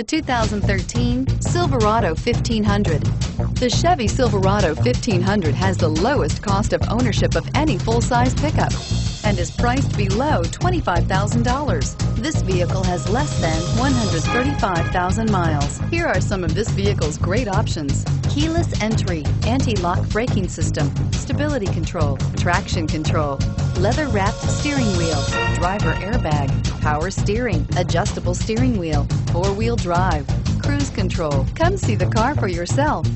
The 2013 Silverado 1500. The Chevy Silverado 1500 has the lowest cost of ownership of any full-size pickup and is priced below $25,000. This vehicle has less than 135,000 miles. Here are some of this vehicle's great options: keyless entry, anti-lock braking system, stability control, traction control, leather-wrapped steering wheel, driver airbag, power steering, adjustable steering wheel, four-wheel drive, cruise control. Come see the car for yourself.